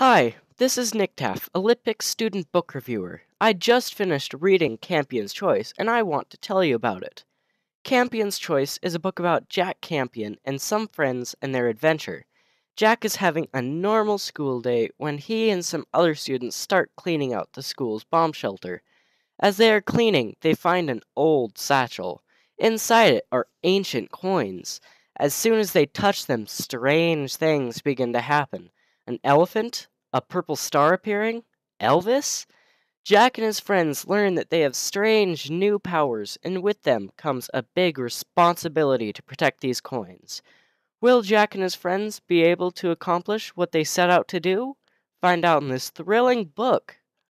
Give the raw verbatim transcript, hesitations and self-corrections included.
Hi, this is Nick Taff, a LitPick student book reviewer. I just finished reading Campion's Choice, and I want to tell you about it. Campion's Choice is a book about Jack Campion and some friends and their adventure. Jack is having a normal school day when he and some other students start cleaning out the school's bomb shelter. As they are cleaning, they find an old satchel. Inside it are ancient coins. As soon as they touch them, strange things begin to happen. An elephant? A purple star appearing? Elvis? Jack and his friends learn that they have strange new powers, and with them comes a big responsibility to protect these coins. Will Jack and his friends be able to accomplish what they set out to do? Find out in this thrilling book.